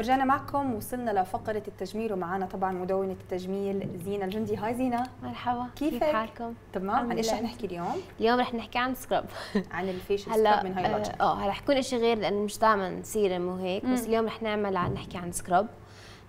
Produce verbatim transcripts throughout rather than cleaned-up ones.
ورجعنا معكم، وصلنا لفقره التجميل ومعانا طبعا مدونه التجميل زينه الجندي. هاي زينه، مرحبا، كيف حالكم؟ تمام. عن ايش رح نحكي اليوم؟ اليوم رح نحكي عن سكراب عن الفيشل سكراب من هايولوجيك. اه هلا رح يكون شيء غير لانه مش دائما سيرم وهيك، بس اليوم رح نعمل عن نحكي عن سكراب.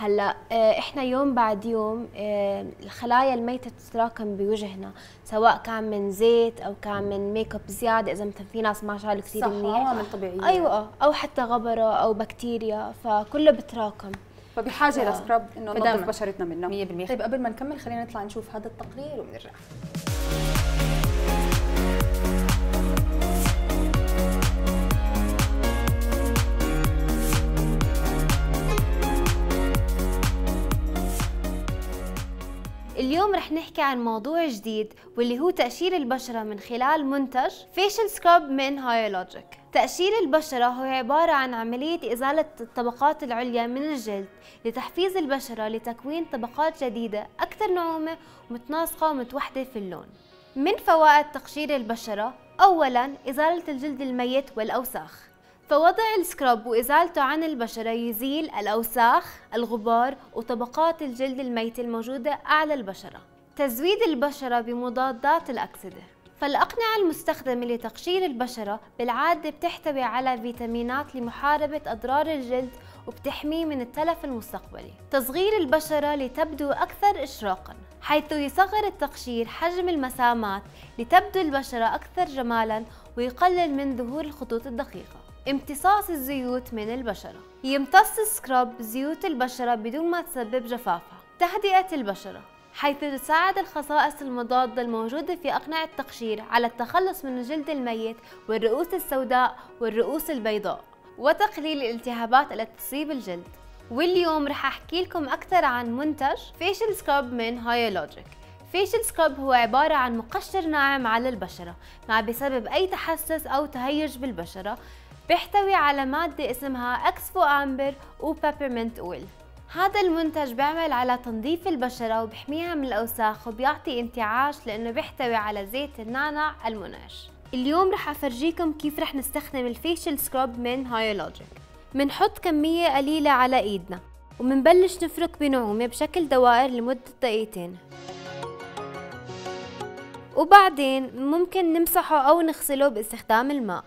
هلا احنا يوم بعد يوم اه الخلايا الميته بتتراكم بوجهنا، سواء كان من زيت او كان من ميك اب زياده، اذا مثلا في ناس ما شالوا كثير منيح، صح، عوامل طبيعيه، ايوه، او حتى غبره او بكتيريا، فكله بتراكم، فبحاجه لسكراب انه ننظف بشرتنا منه مية بالمية. طيب قبل ما نكمل خلينا نطلع نشوف هذا التقرير وبنرجع. اليوم رح نحكي عن موضوع جديد واللي هو تقشير البشرة من خلال منتج فيشل سكراب من هايولوجيك. تقشير البشرة هو عبارة عن عملية إزالة الطبقات العليا من الجلد لتحفيز البشرة لتكوين طبقات جديدة أكثر نعومة ومتناسقة ومتوحدة في اللون. من فوائد تقشير البشرة، أولاً إزالة الجلد الميت والأوساخ، فوضع السكراب وإزالته عن البشرة يزيل الأوساخ، الغبار وطبقات الجلد الميت الموجودة أعلى البشرة. تزويد البشرة بمضادات الأكسدة، فالأقنعة المستخدمة لتقشير البشرة بالعادة بتحتوي على فيتامينات لمحاربة أضرار الجلد وبتحميه من التلف المستقبلي. تصغير البشرة لتبدو أكثر إشراقاً، حيث يصغر التقشير حجم المسامات لتبدو البشرة أكثر جمالاً ويقلل من ظهور الخطوط الدقيقة. امتصاص الزيوت من البشرة، يمتص السكراب زيوت البشرة بدون ما تسبب جفافها. تهدئة البشرة، حيث تساعد الخصائص المضادة الموجودة في أقنعة التقشير على التخلص من الجلد الميت والرؤوس السوداء والرؤوس البيضاء وتقليل الالتهابات التي تصيب الجلد. واليوم رح أحكي لكم أكثر عن منتج فيشل سكراب من هايولوجيك. فيشل سكراب هو عبارة عن مقشر ناعم على البشرة ما بسبب أي تحسس أو تهيج بالبشرة، بيحتوي على مادة اسمها اكسفو امبر وبيبرمنت اويل. هذا المنتج بيعمل على تنظيف البشرة وبحميها من الأوساخ وبيعطي انتعاش لأنه بيحتوي على زيت النعناع المنعش. اليوم رح أفرجيكم كيف رح نستخدم الفيشل سكراب من هايولوجيك. منحط كمية قليلة على إيدنا ومنبلش نفرك بنعومة بشكل دوائر لمدة دقيقتين، وبعدين ممكن نمسحه أو نغسله باستخدام الماء.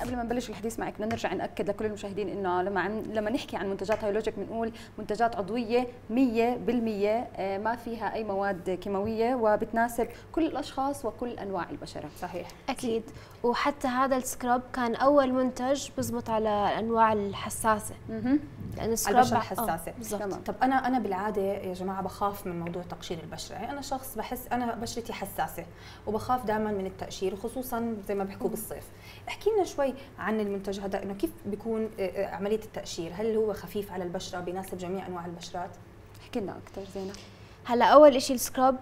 قبل ما نبلش الحديث معك بدنا نرجع ناكد لكل المشاهدين انه لما عن... لما نحكي عن منتجات هايولوجيك بنقول منتجات عضويه مية بالمية، ما فيها اي مواد كيماويه، وبتناسب كل الاشخاص وكل انواع البشره. صحيح، اكيد. وحتى هذا السكراب كان اول منتج بزبط على الانواع الحساسه، اها لانه البشره الحساسه. تمام. طب انا انا بالعاده يا جماعه بخاف من موضوع تقشير البشره، يعني انا شخص بحس انا بشرتي حساسه وبخاف دائما من التقشير، خصوصا زي ما بيحكوا بالصيف. احكي لنا شوي عن المنتج هذا، انه كيف بيكون عمليه التقشير؟ هل هو خفيف على البشره، بيناسب جميع انواع البشرات؟ احكي لنا اكثر زينه. هلا اول شيء السكراب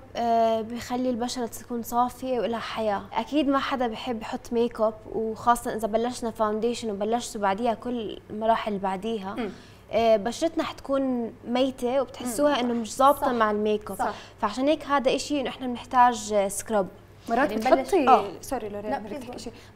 بيخلي البشره تكون صافيه ولها حياه. اكيد ما حدا بحب يحط ميك اب، وخاصه اذا بلشنا فاونديشن وبلشت بعديها كل المراحل اللي بعديها بشرتنا حتكون ميته وبتحسوها انه مش ظابطه مع الميك اب، فعشان هيك هذا شيء انه احنا بنحتاج سكراب. مرات يعني بتحطي آه. سوري لورا،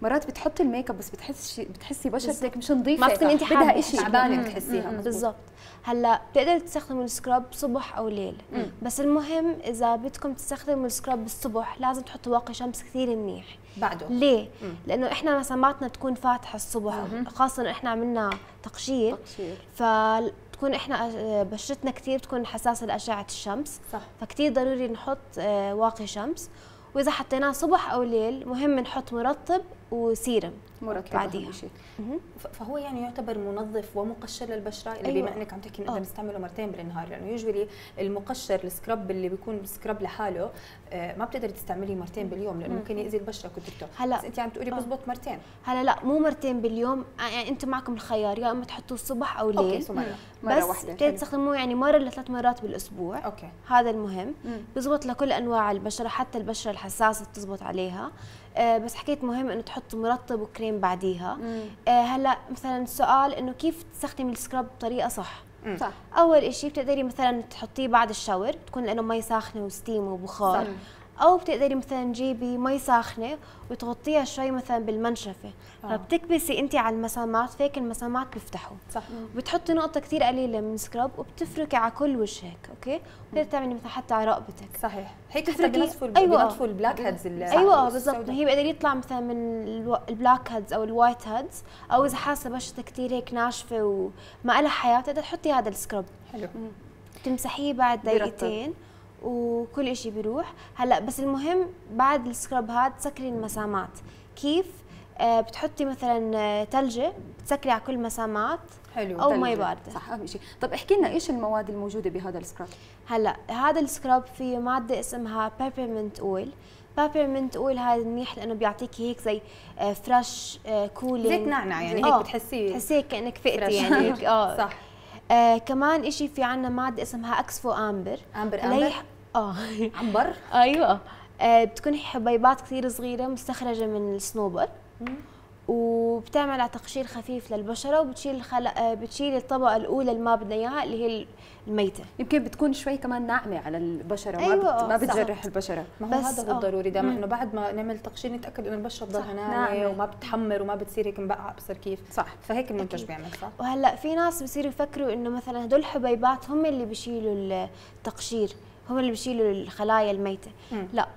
مرات بتحطي الميك اب بس بتحسي بتحسي بشرتك مش نظيفه، ما بتكون انت بدها شيء تعبانه بتحسيها. بالضبط. هلا بتقدروا تستخدموا السكراب صبح او ليل، مم. بس المهم اذا بدكم تستخدموا السكراب الصبح لازم تحطوا واقي شمس كثير منيح بعده. ليه؟ مم. لانه احنا مساماتنا تكون فاتحه الصبح، مم. خاصه احنا عملنا تقشير، تقشير. ف تكون احنا بشرتنا كثير بتكون حساسه لاشعه الشمس، صح. فكثير ضروري نحط واقي شمس، وإذا حطيناه صبح أو ليل مهم نحط مرطب وسيرم مرطب بعديها. فهو يعني يعتبر منظف ومقشر للبشرة، اللي أيوة. بما أنك عم تحكي نقدر نستعمله مرتين بالنهار، لأنه يعني يجولي المقشر السكراب اللي بيكون سكراب لحاله ما بتقدري تستعمليه مرتين باليوم لأنه ممكن يأذي البشرة. كنت دكتور، هلا بس أنت عم تقولي بزبط مرتين. هلا لا، مو مرتين باليوم، يعني أنتم معكم الخيار، يا إما تحطوه الصبح أو ليل، أوكي، مرة. مرة بس واحدة بتقدري تستخدموه يعني مرة لثلاث مرات بالأسبوع، أوكي. هذا المهم، بزبط لكل أنواع البشرة، حتى البشرة الحساسة بتزبط عليها. أه بس حكيت مهم انه تحطوا مرطب وكريم بعديها. أه هلا مثلا السؤال انه كيف تستخدمي السكراب بطريقه صح؟ مم. صح. اول شيء بتقدري مثلا تحطيه بعد الشاور، تكون لانه مي ساخنه وستيم وبخار، او بتقدري مثلا تجيبي مي ساخنه وتغطيها شوي مثلا بالمنشفه، آه. فبتكبسي انت على المسامات، فيك المسامات بيفتحوا، صح، وبتحطي نقطه كثير قليله من سكراب وبتفركي على كل وجهك، اوكي، بتقدري تعملي مثلا حتى على رقبتك، صحيح، هيك حتى بنصفوا بنصفوا البلاك هيدز، ايوه بالضبط، هي بيقدر يطلع مثلا من البلاك هيدز او الوايت هيدز، او اذا حاسه بشرتك كثير هيك ناشفه وما لها حياه بتقدري تحطي هذا السكراب، حلو، بتمسحيه بعد دقيقتين وكل إشي بيروح. هلا بس المهم بعد السكراب هاد تسكري المسامات. كيف؟ آه بتحطي مثلا ثلجه بتسكري على كل مسامات، حلو، او مي بارده، صح، اهم شيء. طب احكي لنا ايش المواد الموجوده بهذا السكراب؟ هلا هذا السكراب فيه ماده اسمها بيبرمنت اويل. بيبرمنت اويل هذا منيح لانه بيعطيكي هيك زي فريش كولينج، زيت نعنع يعني، هيك بتحسيه بتحسيه كانك فقتي يعني، اه صح. آه كمان إشي في عنا مادة اسمها اكسفو امبر. امبر امبر ليح... اه عنبر ايوه، آه بتكون حبيبات كثير صغيرة مستخرجة من الصنوبر، وبتعمل على تقشير خفيف للبشرة، وبتشيل خل... بتشيل الطبقة الأولى اللي ما بدنا إياها اللي هي الميتة. يمكن بتكون شوي كمان ناعمة على البشرة، ما أيوة بت... ما بتجرح، صح، البشرة. ما هو هذا هو الضروري دائما، إنه بعد ما نعمل تقشير نتأكد إنه البشرة تضلها ناعمة وما بتحمر وما بتصير هيك مبقعة، بصير كيف، صح، فهيك المنتج بيعمل، صح. وهلا في ناس بصيروا يفكروا إنه مثلا هدول الحبيبات هم اللي بيشيلوا التقشير، هم اللي بيشيلوا الخلايا الميتة، م. لا،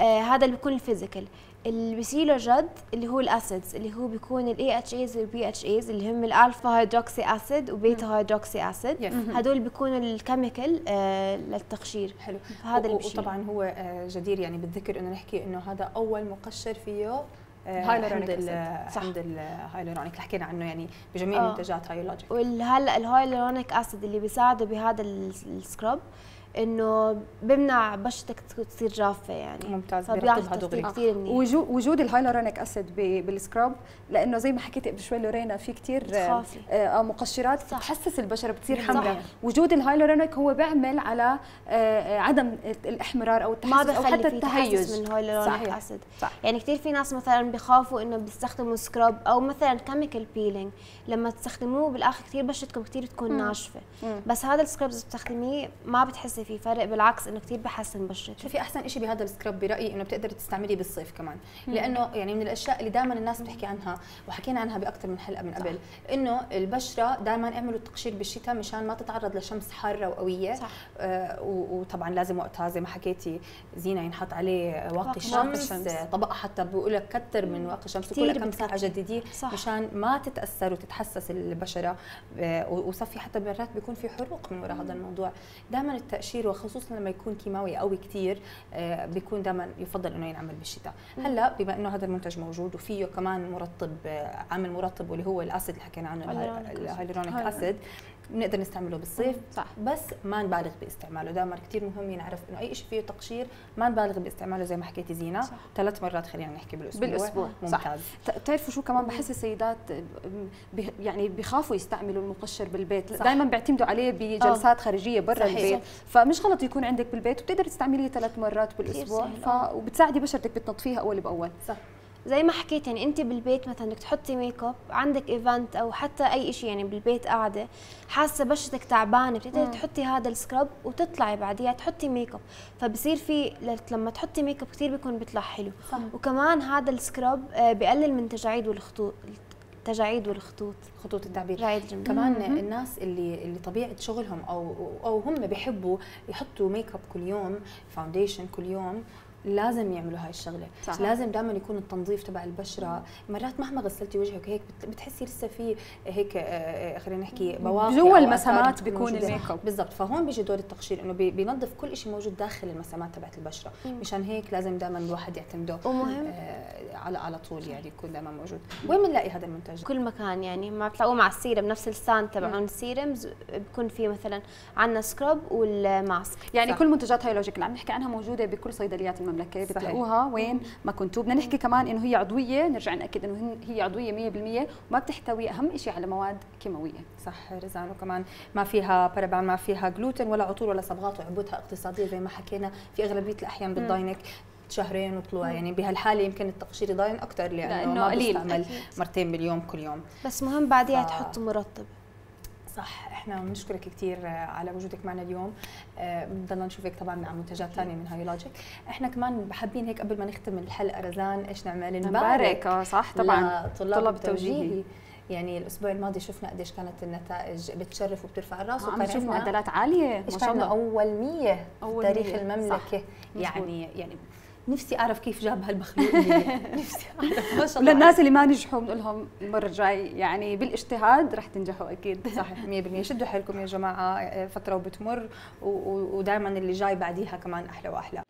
آه هذا اللي بيكون الفيزيكال. اللي بيشيله جد اللي هو الاسيدز، اللي هو بيكون الاي اتش ايز والبي اتش ايز اللي هم الالفا هيدروكسي اسيد وبيتا هيدروكسي اسيد، هدول بيكونوا الكيميكال آه للتقشير، حلو، هذا اللي بيشيله. وطبعا هو آه جدير يعني بالذكر انه نحكي انه هذا اول مقشر فيه هايلورونيك اسيد، حمض الهايلورونيك اللي حكينا عنه يعني بجميع آه. منتجات هايولوجيك. وهلا الهايلورونيك اسيد اللي بيساعده بهذا السكراب انه بمنع بشرتك تصير جافه يعني، ممتاز، بيرطبها دغري كثير منيح. وجود وجود الهايلورونيك اسيد بالسكراب، لانه زي ما حكيت قبل شوي لورينا في كثير آه مقشرات بتحسس البشره بتصير حمراء، وجود الهايلورونيك هو بيعمل على آه عدم الاحمرار او التحسس او حتى التهيج من الهايلورونيك اسيد، يعني كثير في ناس مثلا بخافوا انه بيستخدموا سكراب او مثلا كيميكال بيلينج، لما تستخدموه بالاخر كثير بشرتكم كثير تكون مم. ناشفه، مم. بس هذا السكراب اذا بتستخدميه ما بتحسي في فرق، بالعكس انه كثير بحسن بشرتك. شوفي احسن شيء بهذا السكراب برايي انه بتقدري تستعمليه بالصيف كمان، لانه يعني من الاشياء اللي دائما الناس بتحكي عنها وحكينا عنها باكثر من حلقه من قبل، انه البشره دائما اعملوا التقشير بالشتاء مشان ما تتعرض لشمس حاره وقويه، صح، آه وطبعا لازم وقتها زي ما حكيتي زينه ينحط عليه واقي الشمس، طبقه حتى بقول لك كثر من واقي الشمس كل كم ساعه جدديه مشان ما تتاثر وتتحسس البشره، آه وصفي حتى مرات بيكون في حروق من وراء هذا الموضوع. دائما التقشير وخصوصا لما يكون كيماوي قوي كثير بيكون دائما يفضل انه ينعمل بالشتاء. هلا بما انه هذا المنتج موجود وفيه كمان مرطب، عامل مرطب واللي هو الاسيد اللي حكينا عنه الهايلورونيك اسيد، بنقدر نستعمله بالصيف، صح، بس ما نبالغ باستعماله. دائما كثير مهم نعرف انه اي شيء فيه تقشير ما نبالغ باستعماله، زي ما حكيتي زينه، ثلاث مرات خلينا نحكي بالاسبوع، بالاسبوع ممتاز. بتعرفوا شو كمان بحس السيدات بي يعني بخافوا يستعملوا المقشر بالبيت، دائما بيعتمدوا عليه بجلسات خارجيه برا البيت، فمش غلط يكون عندك بالبيت وبتقدري تستعمليه ثلاث مرات بالاسبوع، ف... وبتساعدي بشرتك بتنظفيها اول باول، صح. زي ما حكيت يعني انت بالبيت مثلا بدك تحطي ميك اب، عندك ايفنت او حتى اي شيء يعني بالبيت قاعده حاسه بشرتك تعبانه، بتقدري تحطي هذا السكراب وتطلعي بعديها تحطي ميك اب، فبصير في لما تحطي ميك اب كثير بيكون بيطلع حلو، صح. وكمان هذا السكراب بقلل من تجاعيد والخطوط، التجاعيد والخطوط، خطوط التعبير، كمان مم. الناس اللي اللي طبيعه شغلهم او او هم بيحبوا يحطوا ميك اب كل يوم، فاونديشن كل يوم، لازم يعملوا هاي الشغله، صح. لازم دائما يكون التنظيف تبع البشره، مرات مهما غسلتي وجهك هيك بتحسي لسه في هيك آه خلينا نحكي بواقي جوا المسامات بيكون الميك اب، بالضبط، فهون بيجي دور التقشير انه بينظف كل شيء موجود داخل المسامات تبعت البشره، مم. مشان هيك لازم دائما الواحد يعتمده، ومهم آه على على طول يعني يكون دائما موجود. وين بنلاقي هذا المنتج؟ كل مكان يعني، ما بتلاقوه مع السيرم، نفس الستاند تبعون السيرمز بيكون في مثلا عندنا سكراب والماسك، يعني صح. كل منتجات هايولوجيك اللي عم نحكي عنها موجوده بكل صيدليات المملكه، بتلاقوها وين ما كنتوا. بدنا نحكي كمان انه هي عضويه، نرجع ناكد انه هي عضويه مية بالمية وما بتحتوي اهم شيء على مواد كيماويه، صح رزان، وكمان ما فيها بارابان، ما فيها جلوتين ولا عطور ولا صبغات، وعبوتها اقتصاديه زي ما حكينا في اغلبيه الاحيان بالضاينك شهرين وطلوع، يعني بهالحاله يمكن التقشير ضاين اكثر لانه, لأنه ما بيستعمل مرتين باليوم كل يوم، بس مهم بعديها ف... تحطوا مرطب، صح. احنا بنشكرك كثير على وجودك معنا اليوم، بضلنا نشوفك طبعا على منتجات ثانيه من هايولوجيك. احنا كمان حابين هيك قبل ما نختم الحلقه رزان ايش نعمل؟ نبارك اه صح طبعا لطلاب التوجيهي. يعني الاسبوع الماضي شفنا قديش كانت النتائج بتشرف وبترفع الراس، وكان نشوف معدلات عاليه ما شاء الله، اول مية في تاريخ المملكه. يعني يعني نفسي اعرف كيف جاب هالمخلوق نفسي اعرف ما شاء الله. للناس اللي ما نجحوا بنقول لهم المره الجاي يعني بالاجتهاد رح تنجحوا اكيد. صحيح مية بالمية. شدوا حيلكم يا جماعه، فتره وبتمر ودائما اللي جاي بعديها كمان احلى واحلى.